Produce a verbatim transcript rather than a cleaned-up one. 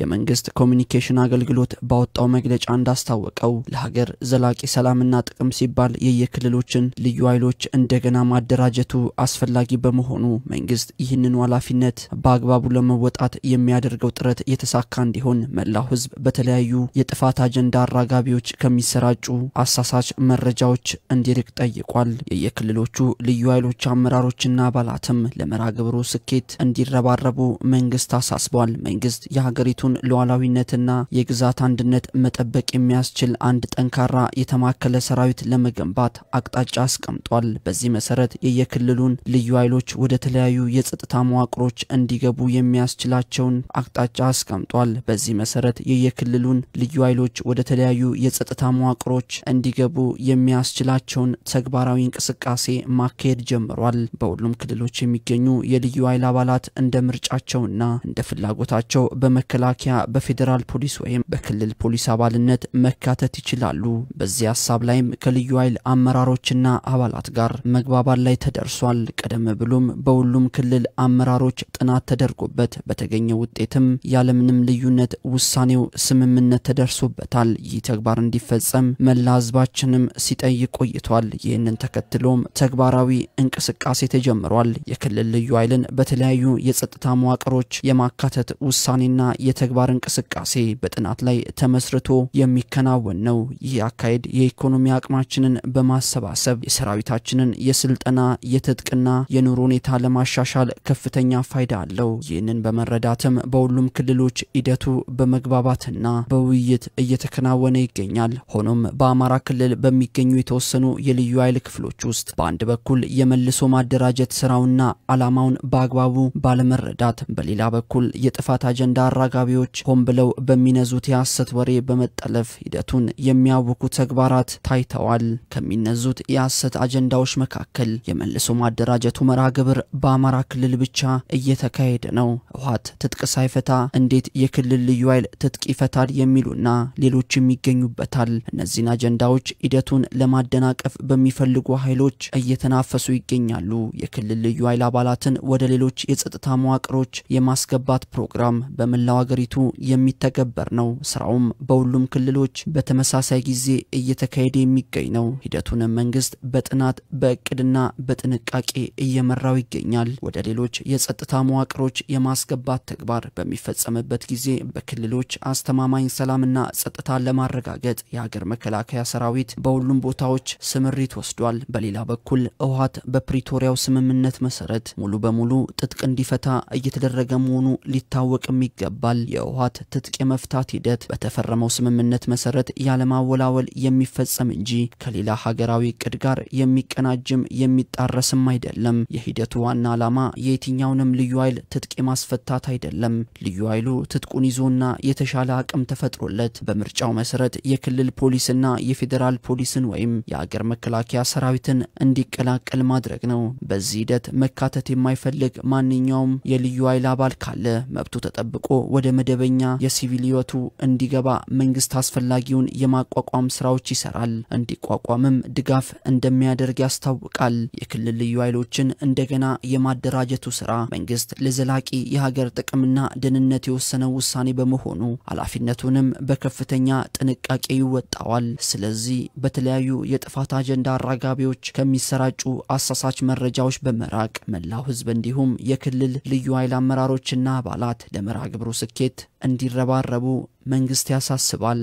የመንግስት ኮሙኒኬሽን አገልግሎት ባወጣው መግለጫ እንዳስታወቀው ለሀገር ዘላቂ ሰላምና ጥቅም ሲባል የየክልሎችን ልዩ ኃይሎች እንደገና ማደራጀቱ አስፈላጊ በመሆኑ መንግስት ይህንን ኃላፊነት በአግባቡ ለመወጣት የሚያደርገው ጥረት የተሳካ እንዲሆን መላው ህዝብ በተለያዩ የጥፋት አጀንዳ አራጋቢዎች ከሚሰራጩ አሳሳች መረጃዎች እንዲርቅ ጠይቋል። የየክልሎቹ ልዩ ኃይሎች አመራሮችና አባላትም ለመራገብሩ ስኬት እንዲረባረቡ መንግስት አሳስቧል። መንግስት የሀገሪቱ ሉዓላዊነትና የግዛት አንድነት መጠበቅ የሚያስችል አንድ ጠንካራ የተማከለ ሰራዊት ለመገንባት አቅጣጫ አስቀምጧል። በዚህ መሰረት የየክልሉን ልዩ ኃይሎች ወደ ተለያዩ የጸጥታ መዋቅሮች እንዲገቡ የሚያስችላቸውን አቅጣጫ አስቀምጧል። በዚህ መሰረት የየክልሉን ልዩ ኃይሎች ወደ ተለያዩ የጸጥታ መዋቅሮች እንዲገቡ የሚያስችላቸውን ተግባራዊ እንቅስቃሴ ማካሄድ ጀምሯል። በሁሉም ክልሎች የሚገኙ የልዩ ኃይል አባላት እንደ ምርጫቸውና እንደ ፍላጎታቸው በመከላ ያ በፌደራል ፖሊስ ወይም በክልል ፖሊስ አባልነት መካተት ይችላሉ። በዚህ ሐሳብ ላይም ከልዩ ኃይል አመራሮችና አባላት ጋር መግባባት ላይ ተደርሷል። ቀደም ብሎም በሁሉም ክልል አመራሮች ጥናት ተደርጎበት በተገኘው ውጤትም ያለምንም ልዩነት ውሳኔው ስምምነት ተደርሶበታል። ይህ ተግባር እንዲፈጸም መላ ህዝባችንም ሲጠይቅ ቆይቷል። ይህንን ተከትሎም ተግባራዊ እንቅስቃሴ ተጀምሯል። የክልል ልዩ ኃይልን በተለያዩ የጸጥታ መዋቅሮች የማካተት ውሳኔና የተግባር እንቅስቃሴ በጥናት ላይ ተመስርቶ የሚከናወን ነው። ይህ አካሄድ የኢኮኖሚ አቅማችንን በማሰባሰብ የሰራዊታችንን የስልጠና የትጥቅና የኑሮ ሁኔታ ለማሻሻል ከፍተኛ ፋይዳ አለው። ይህንን በመረዳትም በሁሉም ክልሎች ሂደቱ በመግባባትና በውይይት እየተከናወነ ይገኛል። ሆኖም በአማራ ክልል በሚገኙ የተወሰኑ የልዩ ኃይል ክፍሎች ውስጥ በአንድ በኩል የመልሶ ማደራጀት ስራውና አላማውን በአግባቡ ባለመረዳት፣ በሌላ በኩል የጥፋት አጀንዳ አጋቢዎች ሆን ብለው በሚነዙት የሐሰት ወሬ በመጠለፍ ሂደቱን የሚያውኩ ተግባራት ታይተዋል። ከሚነዙት የሐሰት አጀንዳዎች መካከል የመልሶ ማደራጀቱ መርሃ ግብር በአማራ ክልል ብቻ እየተካሄደ ነው፣ ህወሓት ትጥቅ ሳይፈታ እንዴት የክልል ልዩ ኃይል ትጥቅ ይፈታል የሚሉና ሌሎችም ይገኙበታል። እነዚህን አጀንዳዎች ሂደቱን ለማደናቀፍ በሚፈልጉ ኃይሎች እየተናፈሱ ይገኛሉ። የክልል ልዩ ኃይል አባላትን ወደ ሌሎች የጸጥታ መዋቅሮች የማስገባት ፕሮግራም በመላ ሀገሪቱ የሚተገበር ነው። ስራውም በሁሉም ክልሎች በተመሳሳይ ጊዜ እየተካሄደ የሚገኝ ነው። ሂደቱን መንግስት በጥናት በእቅድና በጥንቃቄ እየመራው ይገኛል። ወደ ሌሎች የጸጥታ መዋቅሮች የማስገባት ተግባር በሚፈጸምበት ጊዜ በክልሎች አስተማማኝ ሰላምና ጸጥታ ለማረጋገጥ የሀገር መከላከያ ሰራዊት በሁሉም ቦታዎች ስምሪት ወስዷል። በሌላ በኩል ህወሓት በፕሪቶሪያው ስምምነት መሰረት ሙሉ በሙሉ ትጥቅ እንዲፈታ እየተደረገ መሆኑ ሊታወቅም ይገባል። የህወሓት ትጥቅ የመፍታት ሂደት በተፈረመው ስምምነት መሰረት ያለማወላወል የሚፈጸም እንጂ ከሌላ ሀገራዊ እቅድ ጋር የሚቀናጅም የሚጣረስም አይደለም። የሂደቱ ዋና ዓላማ የትኛውንም ልዩ ኃይል ትጥቅ ማስፈታት አይደለም። ልዩ ኃይሉ ትጥቁን ይዞና የተሻለ አቅም ተፈጥሮለት በምርጫው መሰረት የክልል ፖሊስና የፌዴራል ፖሊስን ወይም የሀገር መከላከያ ሰራዊትን እንዲቀላቀል ማድረግ ነው። በዚህ ሂደት መካተት የማይፈልግ ማንኛውም የልዩ ኃይል አባል ካለ መብቱ ተጠብቆ ወደ መደበኛ የሲቪል ህይወቱ እንዲገባ መንግስት አስፈላጊውን የማቋቋም ስራዎች ይሰራል፣ እንዲቋቋምም ድጋፍ እንደሚያደርግ ያስታውቃል። የክልል ልዩ ኃይሎችን እንደገና የማደራጀቱ ስራ መንግስት ለዘላቂ የሀገር ጥቅምና ደህንነት የወሰነው ውሳኔ በመሆኑ ኃላፊነቱንም በከፍተኛ ጥንቃቄ ይወጣዋል። ስለዚህ በተለያዩ የጥፋት አጀንዳ አራጋቢዎች ከሚሰራጩ አሳሳች መረጃዎች በመራቅ መላው ህዝብ እንዲሁም የክልል ልዩ ኃይል አመራሮችና አባላት ለመርሃ ግብሩ ስኬት እንዲረባረቡ መንግስት ያሳስባል።